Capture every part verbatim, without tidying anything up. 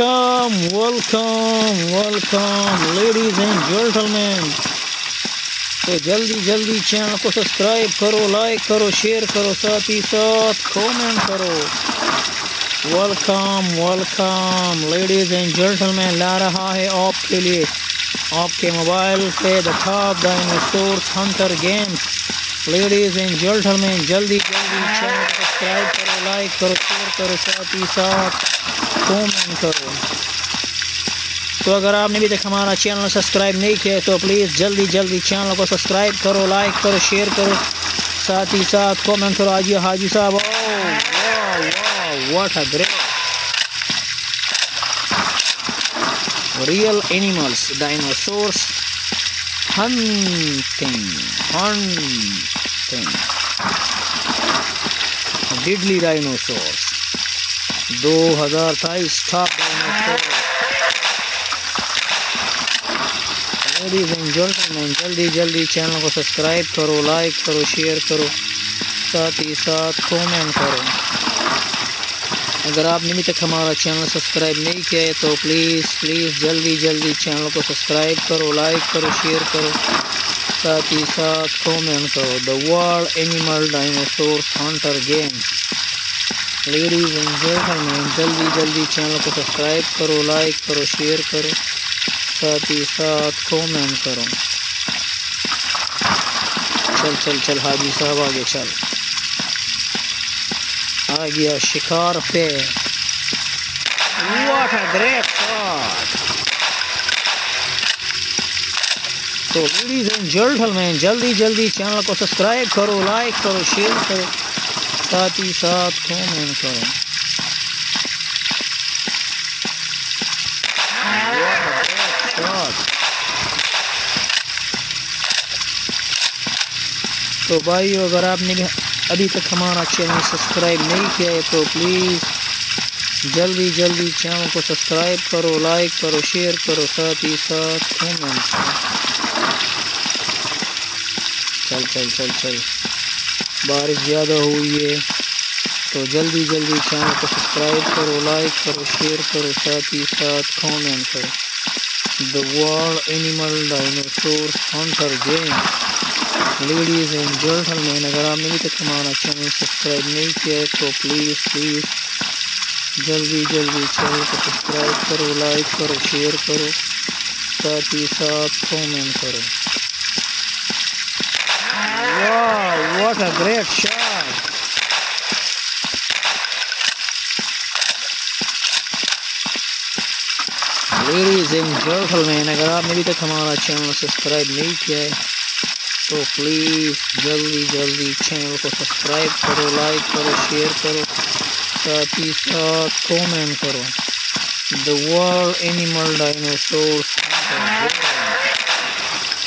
Welcome, welcome, welcome, ladies and gentlemen. तो जल्दी जल्दी चैनल को सब्सक्राइब करो, लाइक करो, शेयर करो, साथ ही साथ कमेंट करो. Welcome welcome ladies and gentleman, ला रहा है आपके लिए आपके मोबाइल से the top dinosaurs hunter games. Ladies and gentleman, जल्दी जल्दी चैनल को सब्सक्राइब करो, लाइक करो, शेयर करो, साथ ही साथ कमेंट करो. तो अगर आपने अभी तक हमारा चैनल सब्सक्राइब नहीं किया है तो प्लीज़ जल्दी जल्दी चैनल को सब्सक्राइब करो, लाइक करो, शेयर करो, साथ ही साथ कमेंट करो. आज हाजी साहब, what a great real animals dinosaurs hunting hunting deadly dinosaurs दो हजार तेईस था. लेडीज एंड जेंटलमैन, जल्दी जल्दी चैनल को सब्सक्राइब करो, लाइक करो, शेयर करो, साथ ही साथ कमेंट करो. अगर आपने अभी तक हमारा चैनल सब्सक्राइब नहीं किया है तो प्लीज़ प्लीज़ जल्दी जल्दी चैनल को सब्सक्राइब करो, लाइक करो, शेयर करो, साथ ही साथ कमेंट करो. The world animal dinosaur hunter games. Ladies and gentleman, जल्दी जल्दी चैनल को सब्सक्राइब करो, लाइक करो, शेयर करो, साथ ही साथ कमेंट करो. चल चल चल हाजी साहब आगे चल. आ गया शिकार पे. What a great shot. तो लेडीज़ एंड जेंटलमैन, जल्दी जल्दी चैनल को सब्सक्राइब करो, लाइक करो, शेयर करो, साथ ही साथ कमेंट करो. तो भाई अगर आपने अभी तक हमारा चैनल सब्सक्राइब नहीं किया है तो प्लीज़ जल्दी जल्दी चैनल को सब्सक्राइब करो, लाइक करो, शेयर करो, साथ ही साथ कमेंट करो. चल चल चल चल बारिश ज़्यादा हुई है तो जल्दी जल्दी चैनल को सब्सक्राइब करो, लाइक करो, शेयर करो, साथ ही साथ कमेंट करो. The world animal dinosaur hunter game. Ladies and gentleman, अगर आपने अभी तक हमारा चैनल सब्सक्राइब नहीं किया है तो प्लीज़ प्लीज़ जल्दी जल्दी चैनल को सब्सक्राइब करो, लाइक करो, शेयर करो, साथ ही साथ कमेंट करो. What a great shot! Ladies and gentlemen, अगर आपने अभी तक हमारा चैनल सब्सक्राइब नहीं किया है तो प्लीज़ जल्दी जल्दी चैनल को सब्सक्राइब करो, लाइक करो, शेयर करो, साथ ही साथ कमेंट करो. The World Animal Dinosaurs.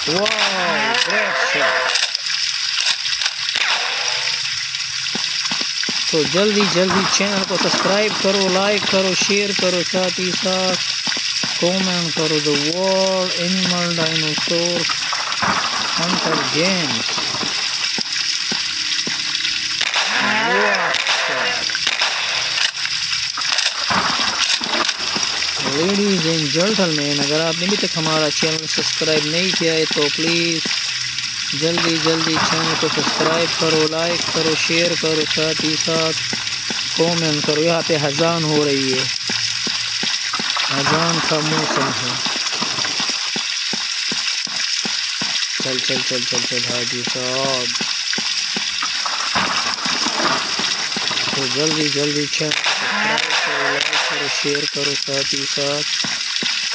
Wow, great shot! तो जल्दी जल्दी चैनल को सब्सक्राइब करो, लाइक करो, शेयर करो, साथ ही साथ कमेंट करो. The world animal dinosaur hunter games. Ladies and gentleman, अगर आपने अभी तक हमारा चैनल सब्सक्राइब नहीं किया है तो प्लीज़ जल्दी जल्दी चैनल को सब्सक्राइब करो, लाइक करो, शेयर करो, साथ ही साथ कमेंट करो. यहाँ पे अजान हो रही है, अजान का मौसम है. चल चल चल चल चल हाजी साहब. तो जल्दी जल्दी चैनल को सब्सक्राइब करो, लाइक करो, शेयर करो, साथ ही साथ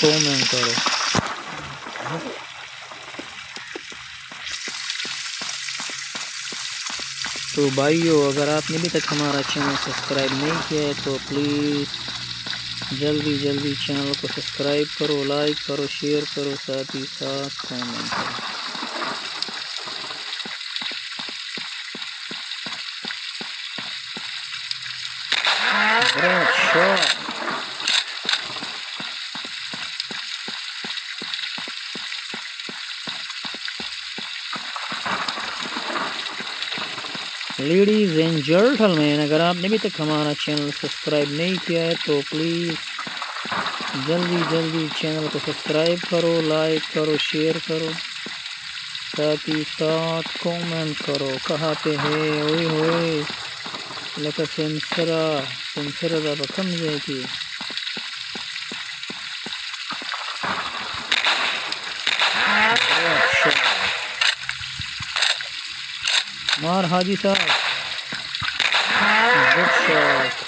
कमेंट करो. तो भाइयों अगर आपने अभी तक हमारा चैनल सब्सक्राइब नहीं किया है तो प्लीज़ जल्दी जल्दी चैनल को सब्सक्राइब करो, लाइक करो, शेयर करो, साथ ही साथ कमेंट करो. Great shot. Ladies and gentleman, अगर आपने अभी तक हमारा चैनल सब्सक्राइब नहीं किया है तो प्लीज़ जल्दी जल्दी चैनल को सब्सक्राइब करो, लाइक करो, शेयर करो, साथ ही साथ कमेंट करो। कहाँ पे है? ओए होए लगा सेंसरा सेंसरा ज़्यादा कम जाएगी। मार हाजी साहब, गुड शॉट।